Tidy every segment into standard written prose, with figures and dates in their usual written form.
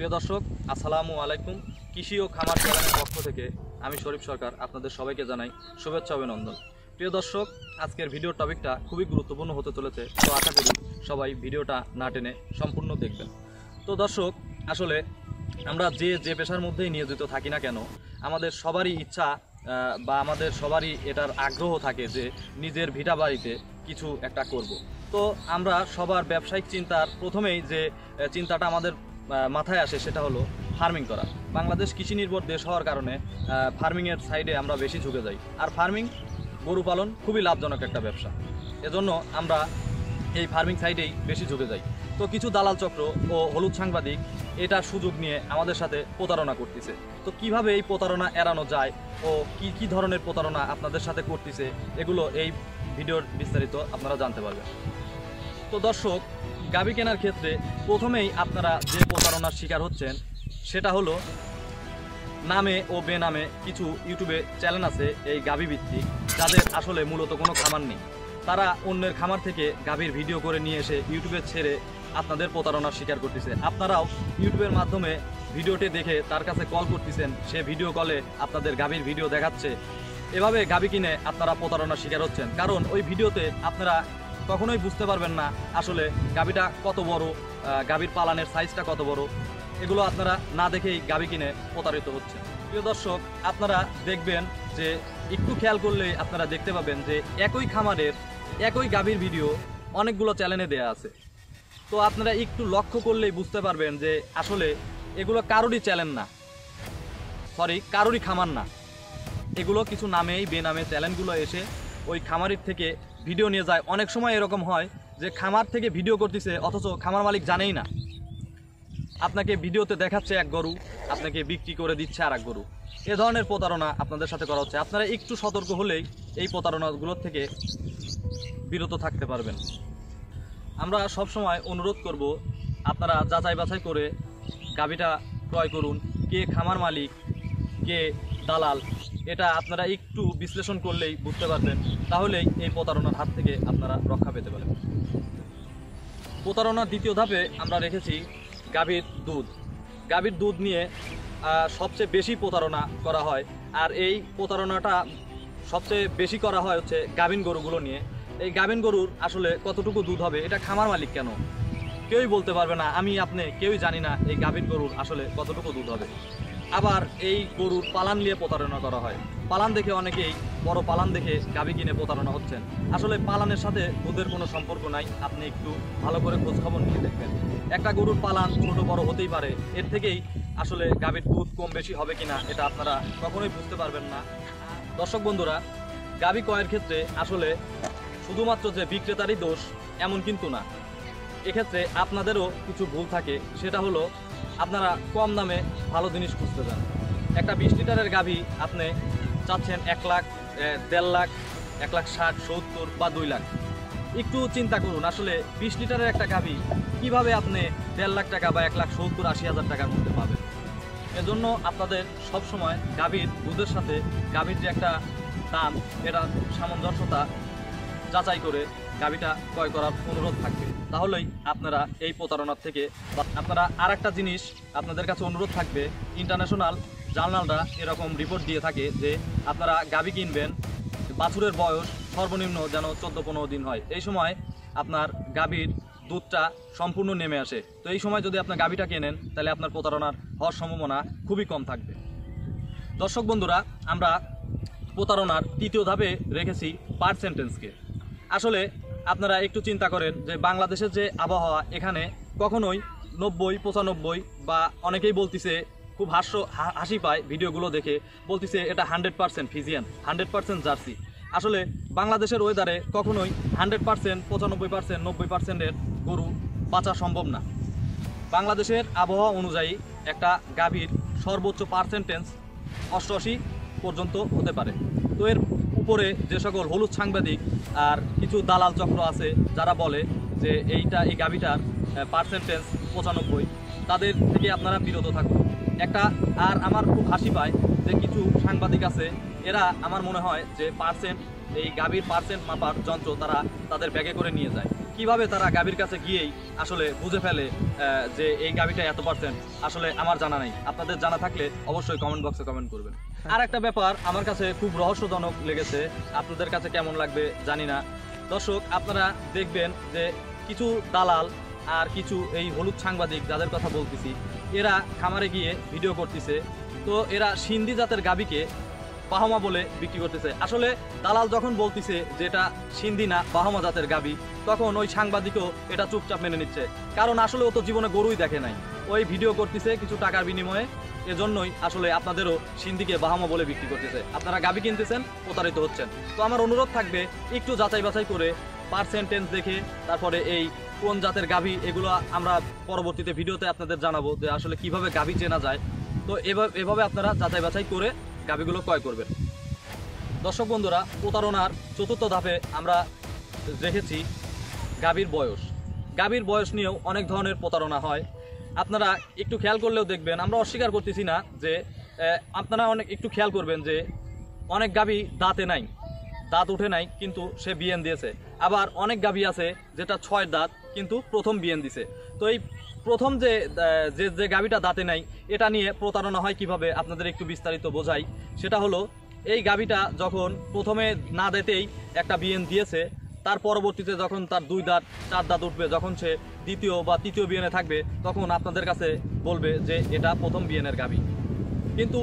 প্রিয় দর্শক আসসালামু আলাইকুম কৃষি ও খামার চ্যানেলের পক্ষ থেকে আমি শরীফ সরকার আপনাদের সবাইকে জানাই শুভেচ্ছা অভিনন্দন। প্রিয় দর্শক আজকের ভিডিও টপিকটা খুবই গুরুত্বপূর্ণ হতে চলেছে, তো আশা করি সবাই ভিডিওটা না টেনে সম্পূর্ণ দেখবেন। তো দর্শক আসলে আমরা যে পেশার মধ্যেই নিয়োজিত থাকি না কেন আমাদের সবারই ইচ্ছা বা আমাদের সবারই এটার আগ্রহ থাকে যে নিজের ভিটা বাড়িতে কিছু একটা করব। তো আমরা সবার ব্যবসায়িক চিন্তার প্রথমেই যে চিন্তাটা আমাদের মাথায় আসে সেটা হলো ফার্মিং করা। বাংলাদেশ কৃষি নির্ভর দেশ হওয়ার কারণে ফার্মিংয়ের সাইডে আমরা বেশি ঝুঁকে যাই, আর ফার্মিং গরু পালন খুবই লাভজনক একটা ব্যবসা, এজন্য আমরা এই ফার্মিং সাইডেই বেশি ঝুঁকে যাই। তো কিছু দালাল চক্র ও হলুদ সাংবাদিক এটা সুযোগ নিয়ে আমাদের সাথে প্রতারণা করতেছে। তো কিভাবে এই প্রতারণা এড়ানো যায় ও কি ধরনের প্রতারণা আপনাদের সাথে করতেছে এগুলো এই ভিডিওর বিস্তারিত আপনারা জানতে পারবেন। তো দর্শক গাভী কেনার ক্ষেত্রে প্রথমেই আপনারা যে প্রতারণার শিকার হচ্ছেন সেটা হলো নামে ও বেনামে কিছু ইউটিউবে চ্যানেল আছে এই গাভী ভিত্তিক, যাদের আসলে মূলত কোনো খামার নেই। তারা অন্যের খামার থেকে গাভীর ভিডিও করে নিয়ে এসে ইউটিউবে ছেড়ে আপনাদের প্রতারণার শিকার করতেছে। আপনারাও ইউটিউবের মাধ্যমে ভিডিওটি দেখে তার কাছে কল করতেছেন, সে ভিডিও কলে আপনাদের গাভীর ভিডিও দেখাচ্ছে। এভাবে গাভী কিনে আপনারা প্রতারণার শিকার হচ্ছেন, কারণ ওই ভিডিওতে আপনারা কখনোই বুঝতে পারবেন না আসলে গাভীটা কত বড়, গাভীর পালানের সাইজটা কত বড়, এগুলো আপনারা না দেখেই গাভী কিনে প্রতারিত হচ্ছেন। প্রিয় দর্শক আপনারা দেখবেন যে একটু খেয়াল করলেই আপনারা দেখতে পাবেন যে একই খামারের একই গাভীর ভিডিও অনেকগুলো চ্যানেলে দেয়া আছে। তো আপনারা একটু লক্ষ্য করলেই বুঝতে পারবেন যে আসলে এগুলো কারোরই চ্যানেল না, সরি কারোরই খামার না। এগুলো কিছু নামেই বেনামে চ্যানেলগুলো এসে ওই খামারের থেকে ভিডিও নিয়ে যায়। অনেক সময় এরকম হয় যে খামার থেকে ভিডিও করতেছে অথচ খামার মালিক জানেই না। আপনাকে ভিডিওতে দেখাচ্ছে এক গরু, আপনাকে বিক্রি করে দিচ্ছে আর এক গরু। এ ধরনের প্রতারণা আপনাদের সাথে করা হচ্ছে। আপনারা একটু সতর্ক হলেই এই প্রতারণাগুলোর থেকে বিরত থাকতে পারবেন। আমরা সবসময় অনুরোধ করব আপনারা যাচাই বাছাই করে গাভীটা ক্রয় করুন। কে খামার মালিক কে দালাল এটা আপনারা একটু বিশ্লেষণ করলেই বুঝতে পারবেন, তাহলেই এই প্রতারণার হাত থেকে আপনারা রক্ষা পেতে পারেন। প্রতারণার দ্বিতীয় ধাপে আমরা রেখেছি গাভীর দুধ। গাভীর দুধ নিয়ে সবচেয়ে বেশি প্রতারণা করা হয়, আর এই প্রতারণাটা সবচেয়ে বেশি করা হয় হচ্ছে গাভীন গরুগুলো নিয়ে। এই গাভীন গরুর আসলে কতটুকু দুধ হবে এটা খামার মালিক কেন কেউই বলতে পারবে না, আমি আপনি কেউই জানি না এই গাভীন গরুর আসলে কতটুকু দুধ হবে। আবার এই গরুর পালান নিয়ে প্রতারণা করা হয়। পালান দেখে অনেকেই বড় পালান দেখে গাভী কিনে প্রতারণা হচ্ছেন, আসলে পালানের সাথে দুধের কোনো সম্পর্ক নাই। আপনি একটু ভালো করে খোঁজখবর নিয়ে দেখবেন, একটা গরুর পালান ছোটো বড় হতেই পারে, এর থেকেই আসলে গাভীর দুধ কম বেশি হবে কিনা এটা আপনারা কখনোই বুঝতে পারবেন না। দর্শক বন্ধুরা গাভী ক্রয়ের ক্ষেত্রে আসলে শুধুমাত্র যে বিক্রেতারই দোষ এমন কিন্তু না, এক্ষেত্রে আপনাদেরও কিছু ভুল থাকে। সেটা হলো আপনারা কম দামে ভালো জিনিস খুঁজতে চান। একটা 20 লিটারের গাভী আপনি চাচ্ছেন 1 লাখ, 1.5 লাখ, 1,60,000, 1,70,000 বা 2 লাখ। একটু চিন্তা করুন আসলে 20 লিটারের একটা গাভী কীভাবে আপনি 1.5 লাখ টাকা বা 1,70,000-80,000 টাকার মধ্যে পাবেন। এজন্য আপনাদের সবসময় গাভীর দুধের সাথে গাভীর যে একটা দাম এটা সামঞ্জস্যতা যাচাই করে গাভীটা ক্রয় করার অনুরোধ থাকবে, তাহলেই আপনারা এই প্রতারণার থেকে। আপনারা আর একটা জিনিস আপনাদের কাছে অনুরোধ থাকবে, ইন্টারন্যাশনাল জার্নালরা এরকম রিপোর্ট দিয়ে থাকে যে আপনারা গাভী কিনবেন, বাছুরের বয়স সর্বনিম্ন যেন 14-15 দিন হয়। এই সময় আপনার গাভীর দুধটা সম্পূর্ণ নেমে আসে। তো এই সময় যদি আপনার গাভীটা কেনেন তাহলে আপনার প্রতারণার হওয়ার সম্ভাবনা খুবই কম থাকবে। দর্শক বন্ধুরা আমরা প্রতারণার তৃতীয় ধাপে রেখেছি পার্সেন্টেজকে। আসলে আপনারা একটু চিন্তা করেন যে বাংলাদেশের যে আবহাওয়া এখানে কখনোই 90-95 বা অনেকেই বলতেছে খুব হাসি পায় ভিডিওগুলো দেখে, বলতেছে এটা 100% ফিজিয়ান, 100% জার্সি। আসলে বাংলাদেশের ওয়েদারে কখনোই 100%, 95%, 90%-এর গরু বাঁচা সম্ভব না। বাংলাদেশের আবহাওয়া অনুযায়ী একটা গাভীর সর্বোচ্চ পার্সেন্টেজ 88 পর্যন্ত হতে পারে। তো এর উপরে যে সকল হলুদ সাংবাদিক আর কিছু দালাল চক্র আছে যারা বলে যে এই গাভীটার পার্সেন্টেজ 95, তাদের থেকে আপনারা বিরত থাকুন। আর আমার খুব হাসি পায় যে কিছু সাংবাদিক আছে এরা আমার মনে হয় যে পার্সেন্ট এই গাভীর পার্সেন্ট মাপার যন্ত্র তারা তাদের ব্যাগে করে নিয়ে যায়। কিভাবে তারা গাভীর কাছে গিয়েই আসলে বুঝে ফেলে যে এই গাভীটা এত পার্সেন্ট, আসলে আমার জানা নাই। আপনাদের জানা থাকলে অবশ্যই কমেন্ট বক্সে কমেন্ট করবেন। আর একটা ব্যাপার আমার কাছে খুব রহস্যজনক লেগেছে, আপনাদের কাছে কেমন লাগবে জানি না। দর্শক আপনারা দেখবেন যে কিছু দালাল আর কিছু এই হলুদ সাংবাদিক যাদের কথা বলতেছি, এরা খামারে গিয়ে ভিডিও করতেছে। তো এরা সিন্ধি জাতের গাভীকে বাহমা বলে বিক্রি করতেছে। আসলে দালাল যখন বলতেছে যে এটা সিন্ধি না বাহমা জাতের গাভী, তখন ওই সাংবাদিকও এটা চুপচাপ মেনে নিচ্ছে, কারণ আসলে ও তো জীবনে গরুই দেখে নাই, ওই ভিডিও করতেছে কিছু টাকার বিনিময়ে। এজন্যই আসলে আপনাদেরও সিন্ধিকে বাহমা বলে বিক্রি করতেছে, আপনারা গাভী কিনতেছেন, প্রতারিত হচ্ছেন। তো আমার অনুরোধ থাকবে একটু যাচাই বাছাই করে পার্সেন্টেজ দেখে তারপরে এই কোন জাতের গাভী, এগুলো আমরা পরবর্তীতে ভিডিওতে আপনাদের জানাবো যে আসলে কিভাবে গাভী চেনা যায়। তো এভাবে আপনারা যাচাই বাছাই করে গাভীগুলো ক্রয় করবেন। দর্শক বন্ধুরা, প্রতারণার চতুর্থ ধাপে আমরা দেখেছি গাভীর বয়স। গাভীর বয়স নিয়েও অনেক ধরনের প্রতারণা হয়, আপনারা একটু খেয়াল করলেও দেখবেন। আমরা অস্বীকার করতেছি না, যে আপনারা অনেক একটু খেয়াল করবেন যে অনেক গাভী দাঁতে নাই, দাঁত উঠে নাই, কিন্তু সে বিএন দিয়েছে। আবার অনেক গাভী আছে যেটা 6 দাঁত কিন্তু প্রথম বিএন দিছে। তো এই প্রথম যে যে গাভীটা দাঁতে নাই, এটা নিয়ে প্রতারণা হয় কিভাবে আপনাদের একটু বিস্তারিত বোঝাই। সেটা হলো এই গাভীটা যখন প্রথমে না দেতেই একটা বিএন দিয়েছে, তার পরবর্তীতে যখন তার 2 দাঁত 4 দাঁত উঠবে, যখন সে দ্বিতীয় বা তৃতীয় বিএনে থাকবে, তখন আপনাদের কাছে বলবে যে এটা প্রথম বিএনের গাভী, কিন্তু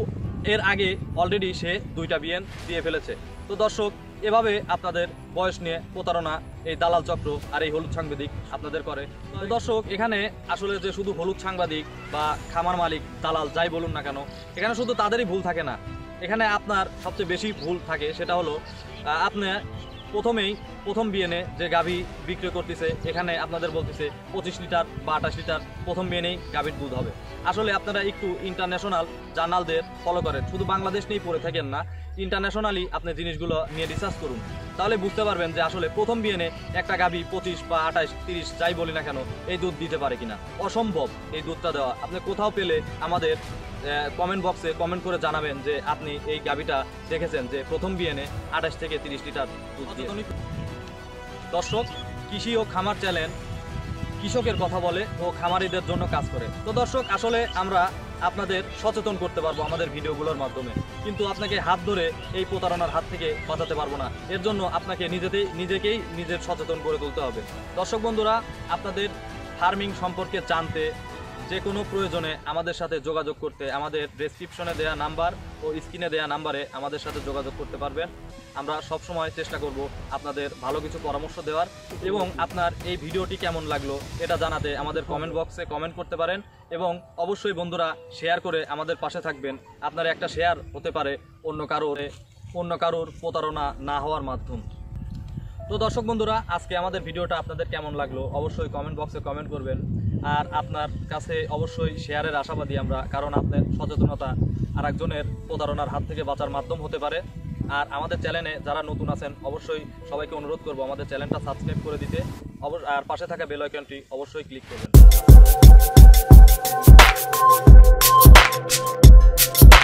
এর আগে অলরেডি সে 2টা বিএন দিয়ে ফেলেছে। তো দর্শক, এভাবে আপনাদের বয়স নিয়ে প্রতারণা এই দালাল চক্র আর এই হলুদ সাংবাদিক আপনাদের করে। তো দর্শক, এখানে আসলে যে শুধু হলুদ সাংবাদিক বা খামার মালিক দালাল যাই বলুন না কেন, এখানে শুধু তাদেরই ভুল থাকে না, এখানে আপনার সবচেয়ে বেশি ভুল থাকে। সেটা হলো আপনি প্রথম বিএনে যে গাভী বিক্রয় করতেছে, এখানে আপনাদের বলতেছে 25 লিটার বা 28 লিটার প্রথম বিএনেই গাভীর দুধ হবে। আসলে আপনারা একটু ইন্টারন্যাশনাল জার্নালদের ফলো করেন, শুধু বাংলাদেশ নিয়েই পড়ে থাকেন না, ইন্টারন্যাশনালি আপনি জিনিসগুলো নিয়ে রিসার্চ করুন, তাহলে বুঝতে পারবেন যে আসলে প্রথম বিএনে একটা গাভী 25 বা 28, 30 যাই বলি না কেন, এই দুধ দিতে পারে কিনা। অসম্ভব এই দুধটা দেওয়া। আপনি কোথাও পেলে আমাদের কমেন্ট বক্সে কমেন্ট করে জানাবেন যে আপনি এই গাভীটা দেখেছেন যে প্রথম বিএনে 28 থেকে 30 লিটার দুধ দিয়ে। দর্শক, কৃষি ও খামার চ্যানেল কৃষকের কথা বলে ও খামারিদের জন্য কাজ করে। তো দর্শক, আসলে আমরা আপনাদের সচেতন করতে পারবো আমাদের ভিডিওগুলোর মাধ্যমে, কিন্তু আপনাকে হাত ধরে এই প্রতারণার হাত থেকে বাঁচাতে পারবো না। এর জন্য আপনাকে নিজেকেই নিজের সচেতন করে তুলতে হবে। দর্শক বন্ধুরা, আপনাদের ফার্মিং সম্পর্কে জানতে যে কোনো প্রয়োজনে আমাদের সাথে যোগাযোগ করতে আমাদের ডেসক্রিপশনে দেওয়া নাম্বার ও স্ক্রিনে দেওয়া নাম্বারে আমাদের সাথে যোগাযোগ করতে পারবেন। আমরা সবসময় চেষ্টা করব আপনাদের ভালো কিছু পরামর্শ দেওয়ার, এবং আপনার এই ভিডিওটি কেমন লাগলো এটা জানাতে আমাদের কমেন্ট বক্সে কমেন্ট করতে পারেন। এবং অবশ্যই বন্ধুরা, শেয়ার করে আমাদের পাশে থাকবেন। আপনার একটা শেয়ার হতে পারে অন্য কারোর প্রতারণা না হওয়ার মাধ্যম। তো দর্শক বন্ধুরা, আজকে আমাদের ভিডিওটা আপনাদের কেমন লাগলো অবশ্যই কমেন্ট বক্সে কমেন্ট করবেন। আর আপনার কাছে অবশ্যই শেয়ারের আশাবাদী আমরা, কারণ আপনার সচেতনতা আরেকজনের প্রতারণার হাত থেকে বাঁচার মাধ্যম হতে পারে। আর আমাদের চ্যানেলে যারা নতুন আছেন অবশ্যই সবাইকে অনুরোধ করব আমাদের চ্যানেলটা সাবস্ক্রাইব করে দিতে, আর পাশে থাকা বেল আইকনটি অবশ্যই ক্লিক করবেন।